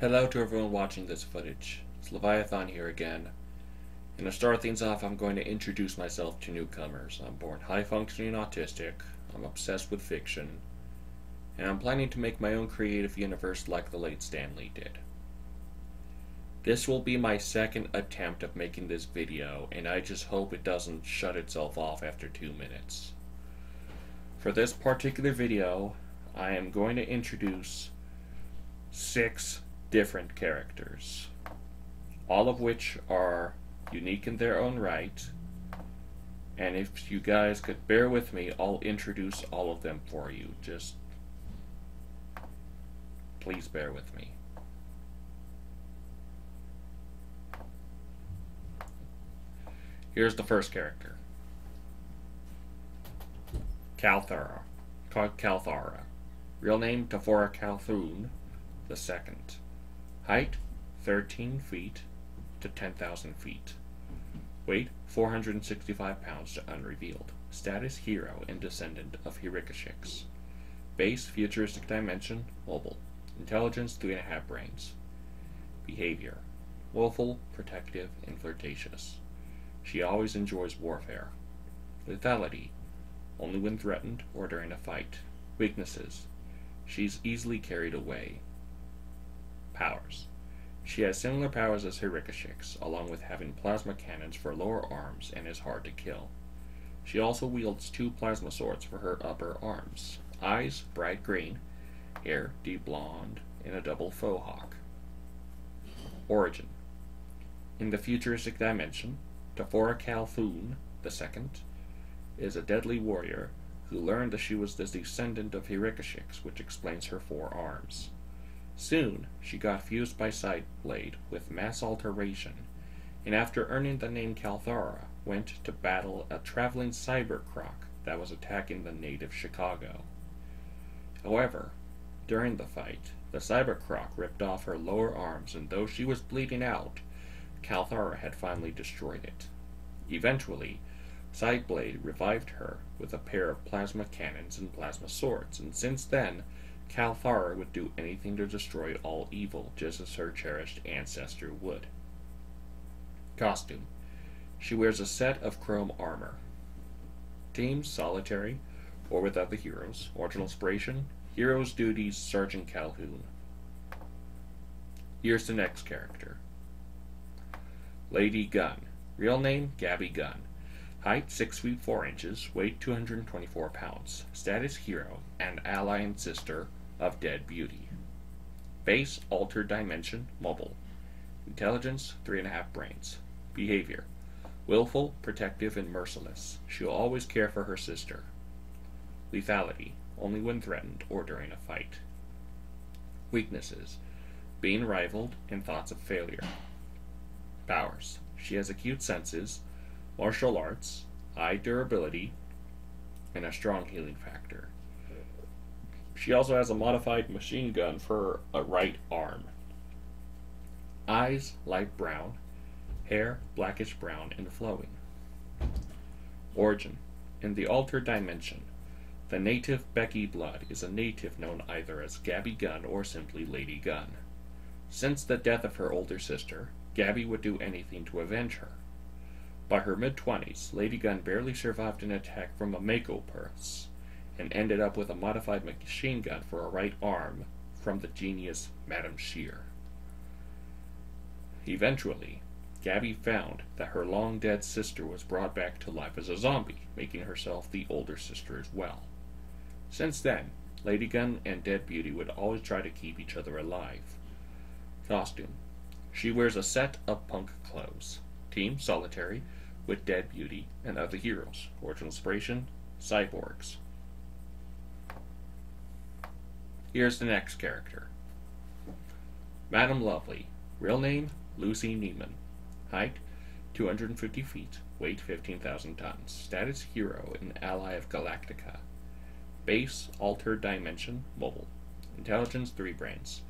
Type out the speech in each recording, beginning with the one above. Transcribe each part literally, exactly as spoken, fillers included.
Hello to everyone watching this footage. It's Leviathan here again. And to start things off, I'm going to introduce myself to newcomers. I'm born high-functioning autistic, I'm obsessed with fiction, and I'm planning to make my own creative universe like the late Stanley did. This will be my second attempt of making this video, and I just hope it doesn't shut itself off after two minutes. For this particular video, I am going to introduce six different characters, all of which are unique in their own right, and if you guys could bear with me, I'll introduce all of them for you. Just please bear with me. Here's the first character, Kaltharra, called Kaltharra, real name Taphoruh Caylthoun the Second. Height, thirteen feet to ten thousand feet. Weight, four hundred sixty-five pounds to unrevealed. Status, hero and descendant of Herikoshix. Base, futuristic dimension, mobile. Intelligence, three and a half brains. Behavior, willful, protective, and flirtatious. She always enjoys warfare. Lethality, only when threatened or during a fight. Weaknesses, she's easily carried away. Powers. She has similar powers as Herikoshix, along with having plasma cannons for lower arms and is hard to kill. She also wields two plasma swords for her upper arms. Eyes, bright green, hair, deep blonde, and a double faux hawk. Origin. In the futuristic dimension, Taphoruh Caylthoun the Second is a deadly warrior who learned that she was the descendant of Herikoshix, which explains her four arms. Soon, she got fused by Sideblade with mass alteration, and after earning the name Kaltharra, went to battle a traveling cybercroc that was attacking the native Chicago. However, during the fight, the cybercroc ripped off her lower arms, and though she was bleeding out, Kaltharra had finally destroyed it. Eventually, Sideblade revived her with a pair of plasma cannons and plasma swords, and since then, Kaltharra would do anything to destroy all evil, just as her cherished ancestor would. Costume. She wears a set of chrome armor. Team, solitary, or with other heroes. Original inspiration, hero's duties, Sergeant Calhoun. Here's the next character. Lady Gunn. Real name, Gabby Gunn. Height, six feet four inches. Weight, two hundred twenty-four pounds. Status, hero and ally and sister of Dead Beauty. Base, Altered Dimension, mobile. Intelligence, three and a half brains. Behavior, willful, protective, and merciless. She'll always care for her sister. Lethality, only when threatened or during a fight. Weaknesses, being rivaled and thoughts of failure. Powers, she has acute senses, martial arts, high durability, and a strong healing factor. She also has a modified machine gun for a right arm. Eyes, light brown. Hair, blackish brown and flowing. Origin. In the Altered Dimension, the native Becky Blood is a native known either as Gabby Gunn or simply Lady Gunn. Since the death of her older sister, Gabby would do anything to avenge her. By her mid-twenties, Lady Gunn barely survived an attack from a Mako Purse, and ended up with a modified machine gun for a right arm from the genius Madame Shear. Eventually, Gabby found that her long-dead sister was brought back to life as a zombie, making herself the older sister as well. Since then, Lady Gunn and Dead Beauty would always try to keep each other alive. Costume. She wears a set of punk clothes. Team, solitary, with Dead Beauty and other heroes. Original inspiration, cyborgs. Here's the next character. Madame Lovely. Real name, Lucy Neiman. Height, two hundred fifty feet. Weight, fifteen thousand tons. Status, hero and ally of Galactica. Base, Altered Dimension, mobile. Intelligence, three brains.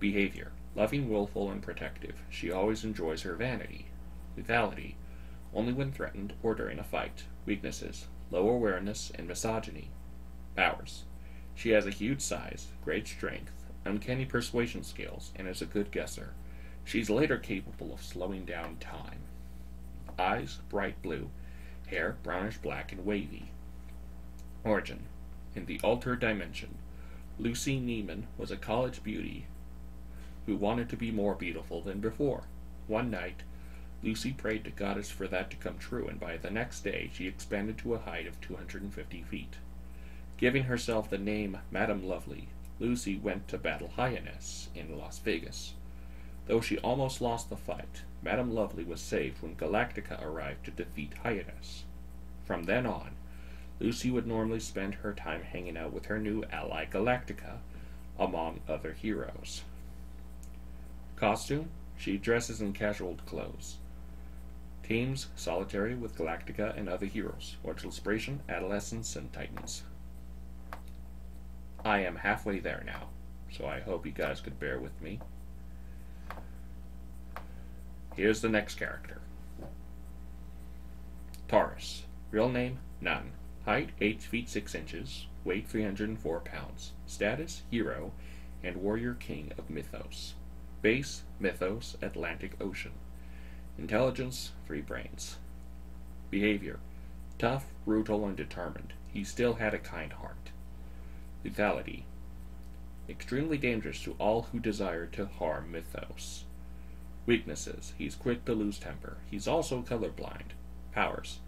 Behavior, loving, willful, and protective. She always enjoys her vanity. Lethality, only when threatened or during a fight. Weaknesses, low awareness and misogyny. Powers, she has a huge size, great strength, uncanny persuasion skills, and is a good guesser. She's later capable of slowing down time. Eyes, bright blue. Hair, brownish black and wavy. Origin. In the Altered Dimension, Lucy Neiman was a college beauty who wanted to be more beautiful than before. One night, Lucy prayed to Goddess for that to come true, and by the next day she expanded to a height of two hundred fifty feet. Giving herself the name Madame Lovely, Lucy went to battle Hyenas in Las Vegas. Though she almost lost the fight, Madame Lovely was saved when Galactica arrived to defeat Hyenas. From then on, Lucy would normally spend her time hanging out with her new ally Galactica, among other heroes. Costume? She dresses in casual clothes. Teams, solitary with Galactica and other heroes, or Inspiration, Adolescents, and Titans. I am halfway there now, so I hope you guys could bear with me. Here's the next character. Taurus. Real name, none. Height, eight feet six inches. Weight, three hundred four pounds. Status, hero, and warrior king of Mythos. Base, Mythos, Atlantic Ocean. Intelligence, three brains. Behavior, tough, brutal, and determined. He still had a kind heart. Lethality, extremely dangerous to all who desire to harm Mythos. Weaknesses, he's quick to lose temper. He's also colorblind. Powers,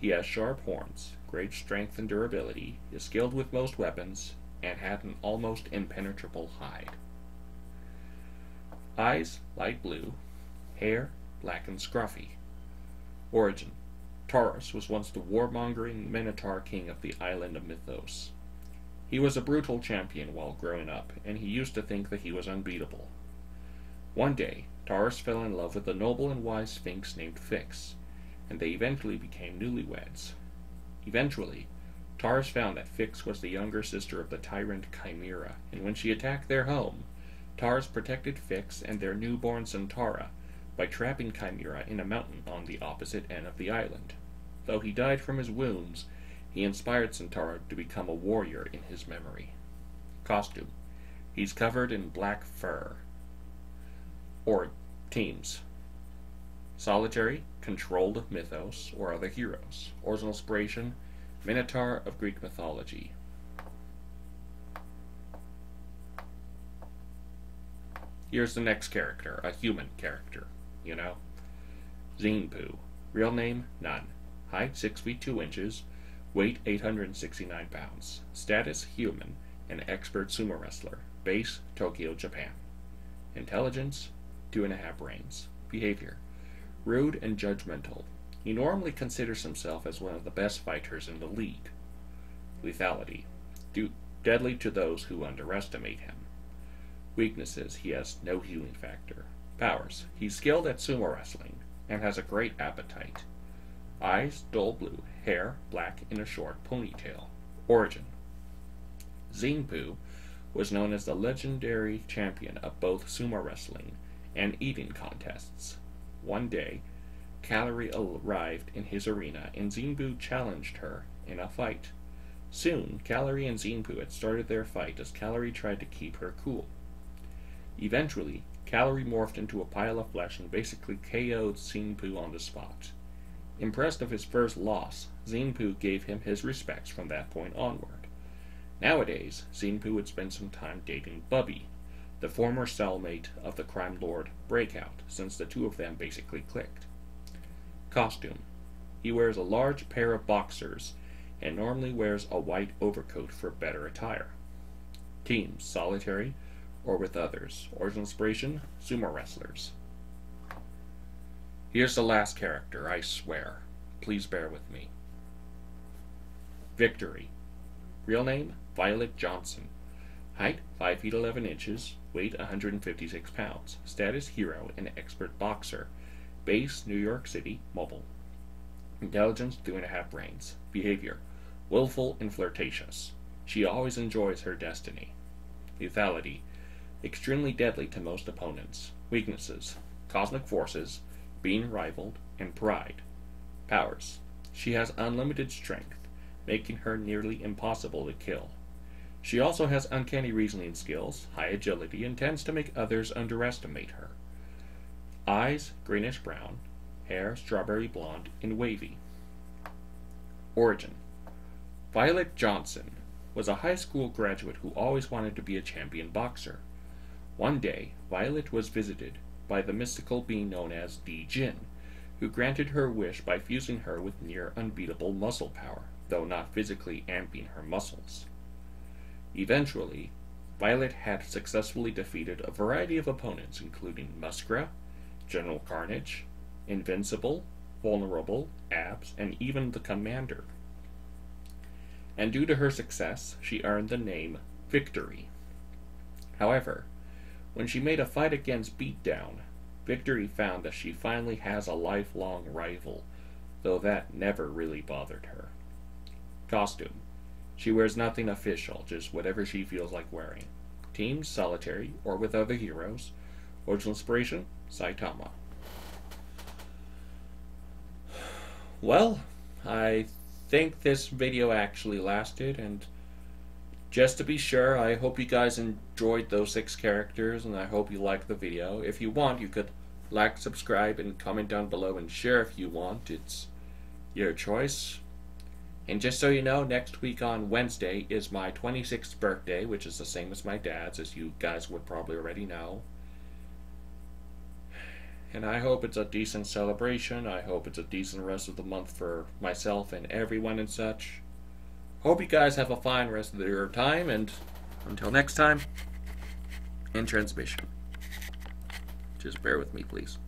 he has sharp horns, great strength and durability, is skilled with most weapons, and had an almost impenetrable hide. Eyes, light blue. Hair, black and scruffy. Origin, Taurus was once the warmongering Minotaur king of the island of Mythos. He was a brutal champion while growing up, and he used to think that he was unbeatable. One day, Taurus fell in love with a noble and wise sphinx named Fix, and they eventually became newlyweds. Eventually, Taurus found that Fix was the younger sister of the tyrant Chimera, and when she attacked their home, Taurus protected Fix and their newborn Centaura by trapping Chimera in a mountain on the opposite end of the island. Though he died from his wounds, he inspired Centaura to become a warrior in his memory. Costume. He's covered in black fur. Or teams. Solitary, controlled Mythos or other heroes. Original inspiration, Minotaur of Greek mythology. Here's the next character, a human character, you know. Xian Pu. Real name, none. Height, six feet two inches. Weight, eight hundred sixty-nine pounds. Status, human, an expert sumo wrestler. Base, Tokyo, Japan. Intelligence, two and a half brains. Behavior, rude and judgmental. He normally considers himself as one of the best fighters in the league. Lethality, deadly to those who underestimate him. Weaknesses, he has no healing factor. Powers, he's skilled at sumo wrestling and has a great appetite. Eyes, dull blue. Hair, black, in a short ponytail. Origin. Xian Pu was known as the legendary champion of both sumo wrestling and eating contests. One day, Kaltharra arrived in his arena and Xian Pu challenged her in a fight. Soon, Kaltharra and Xian Pu had started their fight as Kaltharra tried to keep her cool. Eventually, Kaltharra morphed into a pile of flesh and basically K O'd Xian Pu on the spot. Impressed of his first loss, Xian Pu gave him his respects from that point onward. Nowadays, Xian Pu would spend some time dating Bubby, the former cellmate of the Crime Lord Breakout, since the two of them basically clicked. Costume. He wears a large pair of boxers and normally wears a white overcoat for better attire. Team, solitary or with others. Original inspiration, sumo wrestlers. Here's the last character, I swear. Please bear with me. Victory. Real name, Violet Johnson. Height, five feet eleven inches. Weight, one hundred fifty-six pounds. Status, hero and expert boxer. Base, New York City, mobile. Intelligence, two and a half brains. Behavior, willful and flirtatious. She always enjoys her destiny. Lethality, extremely deadly to most opponents. Weaknesses, cosmic forces, being rivaled, and pride. Powers. She has unlimited strength, making her nearly impossible to kill. She also has uncanny reasoning skills, high agility, and tends to make others underestimate her. Eyes, greenish-brown. Hair, strawberry blonde, and wavy. Origin. Violet Johnson was a high school graduate who always wanted to be a champion boxer. One day, Violet was visited by the mystical being known as the Djinn, who granted her wish by fusing her with near unbeatable muscle power, though not physically amping her muscles. Eventually, Violet had successfully defeated a variety of opponents including Musgra, General Carnage, Invincible, Vulnerable, Abs, and even the Commander. And due to her success, she earned the name Victory. However, when she made a fight against Beatdown, Victory found that she finally has a lifelong rival, though that never really bothered her. Costume. She wears nothing official, just whatever she feels like wearing. Teams, solitary, or with other heroes. Original inspiration, Saitama. Well, I think this video actually lasted, and just to be sure, I hope you guys enjoyed those six characters, and I hope you liked the video. If you want, you could like, subscribe, and comment down below, and share if you want. It's your choice. And just so you know, next week on Wednesday is my twenty-sixth birthday, which is the same as my dad's, as you guys would probably already know. And I hope it's a decent celebration. I hope it's a decent rest of the month for myself and everyone and such. Hope you guys have a fine rest of your time, and until next time, in transmission. Just bear with me, please.